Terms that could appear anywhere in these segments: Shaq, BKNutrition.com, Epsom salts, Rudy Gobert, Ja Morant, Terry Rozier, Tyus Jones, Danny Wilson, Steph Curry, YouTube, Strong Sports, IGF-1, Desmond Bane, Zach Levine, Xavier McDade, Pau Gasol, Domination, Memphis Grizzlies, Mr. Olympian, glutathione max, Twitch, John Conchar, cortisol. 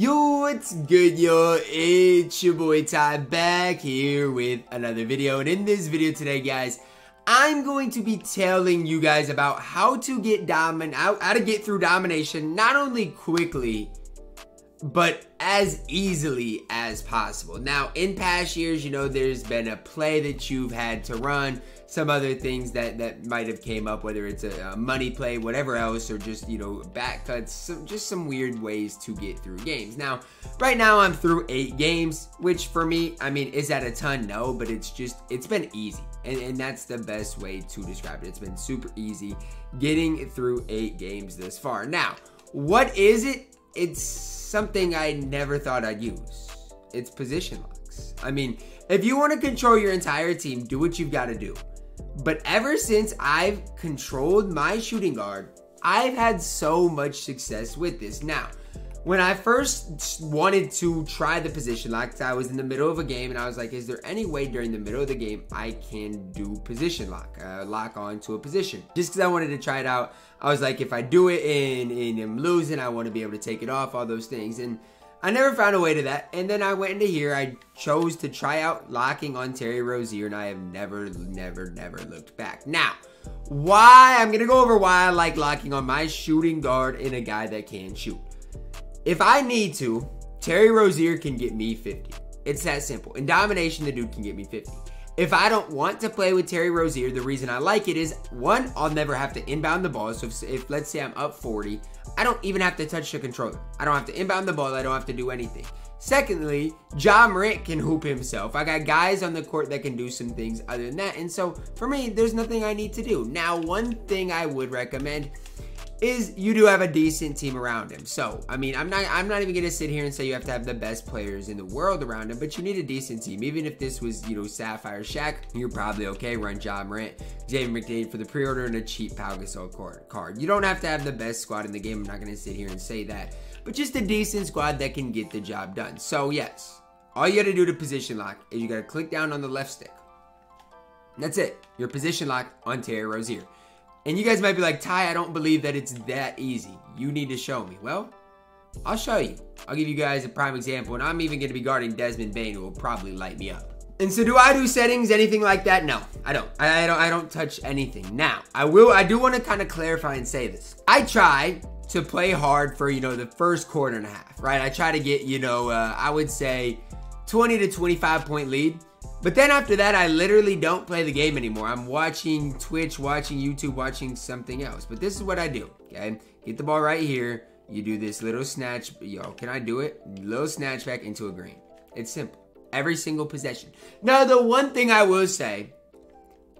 Yo, what's good, yo? It's your boy Ty back here with another video. And in this video today, guys, I'm going to be telling you guys about how to get how to get through domination, not only quickly, but as easily as possible. Now, in past years, you know, there's been a play that you've had to run, some other things that might have came up, whether it's a money play, whatever else, or just, you know, back cuts, just some weird ways to get through games. Now, right now I'm through 8 games, which for me, I mean, is that a ton? No, but it's been easy. And that's the best way to describe it. It's been super easy getting through 8 games this far. Now, what is it? It's something I never thought I'd use. It's position locks. I mean, if you want to control your entire team, do what you've got to do. But ever since I've controlled my shooting guard, I've had so much success with this. Now, when I first wanted to try the position locks, I was in the middle of a game and I was like, is there any way during the middle of the game I can do position lock, lock on to a position? Just because I wanted to try it out. I was like, if I do it and I'm losing, I want to be able to take it off, all those things. And I never found a way to that. And then I went into here, I chose to try out locking on Terry Rozier, and I have never looked back. Now, why? I'm going to go over why I like locking on my shooting guard and a guy that can shoot. If I need to, Terry Rozier can get me 50. It's that simple. In domination, the dude can get me 50. If I don't want to play with Terry Rozier, the reason I like it is, one, I'll never have to inbound the ball. So if let's say I'm up 40, I don't even have to touch the controller. I don't have to inbound the ball. I don't have to do anything. Secondly, Ja Morant can hoop himself. I got guys on the court that can do some things other than that. And so for me, there's nothing I need to do. Now, one thing I would recommend is you do have a decent team around him. So, I mean, I'm not even gonna sit here and say you have to have the best players in the world around him, but you need a decent team. Even if this was, you know, Sapphire Shaq, you're probably okay. Run Ja Morant, Xavier McDade for the pre-order, and a cheap Pau Gasol card. You don't have to have the best squad in the game. I'm not gonna sit here and say that, but just a decent squad that can get the job done. So yes, all you gotta do to position lock is you gotta click down on the left stick. That's it, your position lock on Terry Rozier. And you guys might be like, Ty, I don't believe that it's that easy. You need to show me. Well, I'll show you. I'll give you guys a prime example, and I'm even going to be guarding Desmond Bane, who will probably light me up. And so do I do settings, anything like that? No, I don't. I don't touch anything. Now, I do want to kind of clarify and say this. I try to play hard for, you know, the first quarter and a half, right? I try to get, you know, I would say 20 to 25 point lead. But then after that, I literally don't play the game anymore. I'm watching Twitch, watching YouTube, watching something else. But this is what I do, okay? Get the ball right here. You do this little snatch. Yo, can I do it? Little snatch back into a green. It's simple. Every single possession. Now, the one thing I will say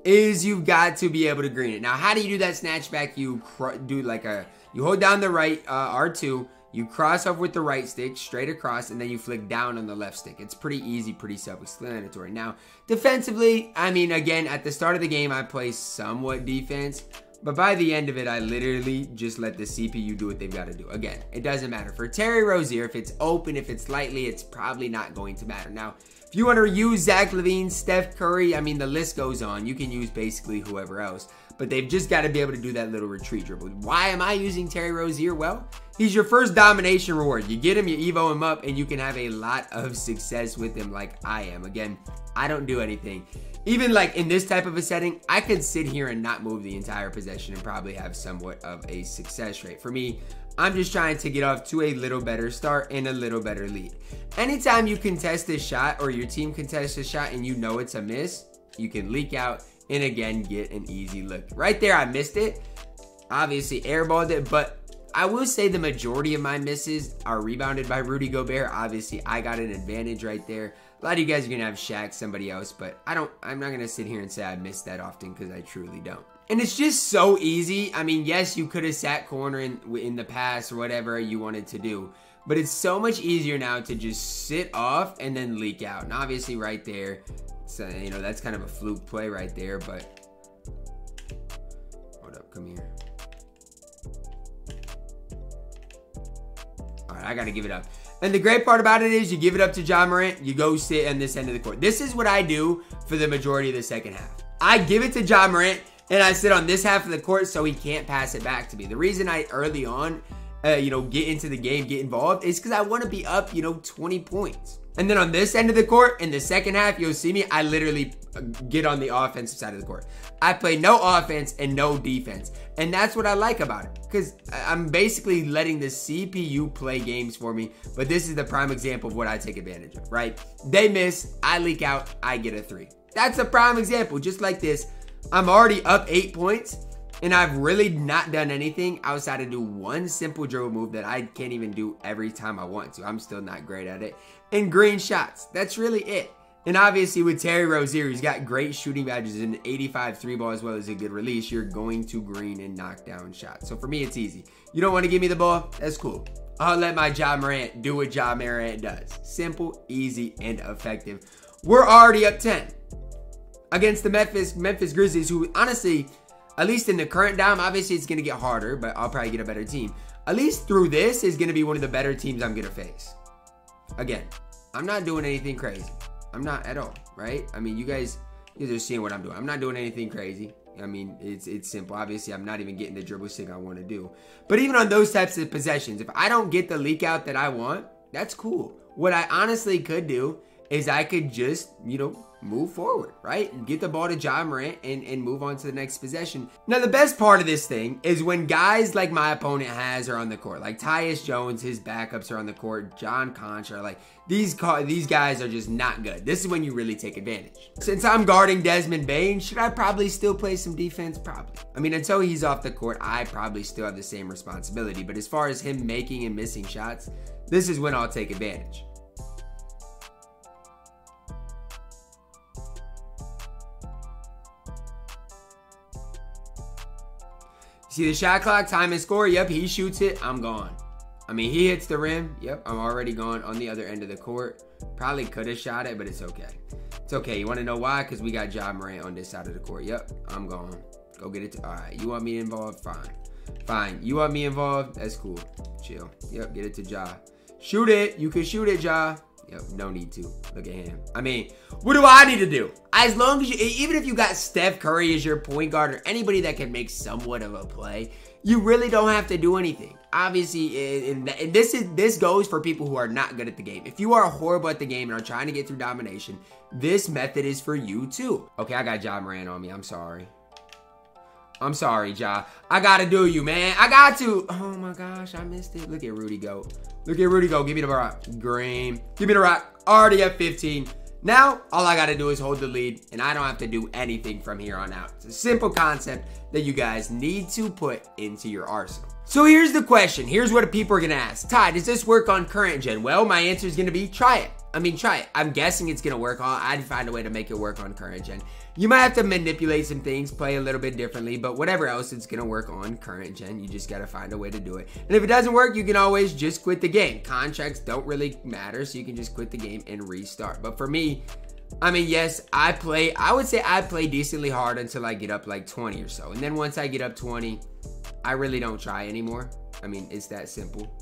is you've got to be able to green it. Now, how do you do that snatch back? You do like you hold down the right R2. You cross up with the right stick, straight across, and then you flick down on the left stick. It's pretty easy, pretty self-explanatory. Now, defensively, I mean, again, at the start of the game, I play somewhat defense, but by the end of it, I literally just let the CPU do what they've got to do. Again, it doesn't matter. For Terry Rozier, if it's open, if it's lightly, it's probably not going to matter. Now, if you want to use Zach Levine, Steph Curry, I mean, the list goes on. You can use basically whoever else, but they've just got to be able to do that little retreat dribble. Why am I using Terry Rozier? Well, he's your first domination reward. You get him, you Evo him up, and you can have a lot of success with him like I am. Again, I don't do anything. Even like in this type of a setting, I could sit here and not move the entire possession and probably have somewhat of a success rate. For me, I'm just trying to get off to a little better start and a little better lead. Anytime you contest this shot or your team contests a shot and you know it's a miss, you can leak out and again get an easy look. Right there, I missed it. Obviously airballed it, but I will say the majority of my misses are rebounded by Rudy Gobert. Obviously, I got an advantage right there. A lot of you guys are going to have Shaq, somebody else, but I'm not going to sit here and say I miss that often because I truly don't. And it's just so easy. I mean, yes, you could have sat corner in the past or whatever you wanted to do, but it's so much easier now to just sit off and then leak out. And obviously right there, so, you know, that's kind of a fluke play right there, but hold up, come here. I gotta give it up. And the great part about it is you give it up to Ja Morant, you go sit on this end of the court. This is what I do for the majority of the second half. I give it to Ja Morant and I sit on this half of the court so he can't pass it back to me. The reason I early on you know, get into the game, get involved, is because I want to be up, you know, 20 points. And then on this end of the court, in the second half, you'll see me, I literally get on the offensive side of the court. I play no offense and no defense. And that's what I like about it, because I'm basically letting the CPU play games for me. But this is the prime example of what I take advantage of, right? They miss, I leak out, I get a three. That's a prime example, just like this. I'm already up 8 points, and I've really not done anything outside of do one simple dribble move that I can't even do every time I want to. I'm still not great at it. And green shots, that's really it. And obviously with Terry Rozier, he's got great shooting badges and 85 three ball as well as a good release. You're going to green and knock down shots. So for me, it's easy. You don't want to give me the ball? That's cool. I'll let my Ja Morant do what Ja Morant does. Simple, easy, and effective. We're already up 10 against the Memphis Grizzlies, who honestly, at least in the current dime, obviously it's going to get harder, but I'll probably get a better team. At least through this is going to be one of the better teams I'm going to face. Again, I'm not doing anything crazy. I'm not at all, right? I mean, you guys are seeing what I'm doing. I'm not doing anything crazy. I mean, it's simple. Obviously, I'm not even getting the dribble stick I want to do. But even on those types of possessions, if I don't get the leak out that I want, that's cool. What I honestly could do is I could just, you know, move forward, right? And get the ball to Ja Morant and move on to the next possession. Now, the best part of this thing is when guys like my opponent are on the court, like Tyus Jones, his backups are on the court, John Conchar, like these guys are just not good. This is when you really take advantage. Since I'm guarding Desmond Bane, should I probably still play some defense? Probably. I mean, until he's off the court, I probably still have the same responsibility. But as far as him making and missing shots, this is when I'll take advantage. See the shot clock, time and score. Yep, he shoots it, I'm gone. I mean, he hits the rim. Yep, I'm already gone on the other end of the court. Probably could have shot it, but it's okay. It's okay. You want to know why? Because we got Ja Morant on this side of the court. Yep, I'm gone. Go get it. All right, you want me involved? Fine. Fine. You want me involved? That's cool. Chill. Yep, get it to Ja. Shoot it. You can shoot it, Ja. Yep, no need to. Look at him. I mean, what do I need to do? As long as you, even if you got Steph Curry as your point guard or anybody that can make somewhat of a play, you really don't have to do anything. Obviously, and this goes for people who are not good at the game. If you are horrible at the game and are trying to get through domination, this method is for you too. Okay, I got Ja Morant on me. I'm sorry. I'm sorry, Ja. I gotta do you, man. I got to. Oh my gosh, I missed it. Look at Rudy go. Look at Rudy go. Give me the rock. Green. Give me the rock. Already at 15. Now, all I gotta do is hold the lead, and I don't have to do anything from here on out. It's a simple concept that you guys need to put into your arsenal. So here's the question. Here's what people are gonna ask. Ty, does this work on current gen? Well, my answer is gonna be try it. I mean, try it. I'm guessing it's going to work on. I'd find a way to make it work on current gen. You might have to manipulate some things, play a little bit differently, but whatever else, it's going to work on current gen. You just got to find a way to do it. And if it doesn't work, you can always just quit the game. Contracts don't really matter, so you can just quit the game and restart. But for me, I mean, yes, I would say I play decently hard until I get up like 20 or so. And then once I get up 20, I really don't try anymore. I mean, it's that simple.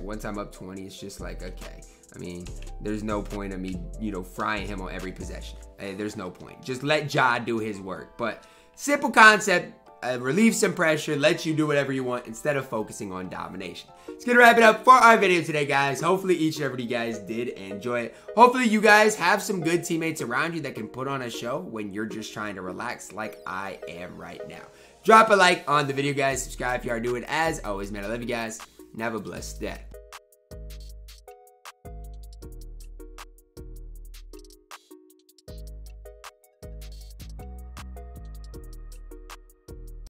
Once I'm up 20, it's just like, okay. I mean, there's no point of me, you know, frying him on every possession. There's no point. Just let Ja do his work. But simple concept, relieve some pressure, let you do whatever you want instead of focusing on domination. It's going to wrap it up for our video today, guys. Hopefully each and every guys did enjoy it. Hopefully you guys have some good teammates around you that can put on a show when you're just trying to relax like I am right now. Drop a like on the video, guys. Subscribe if you are new. As always, man, I love you guys. And have a blessed day.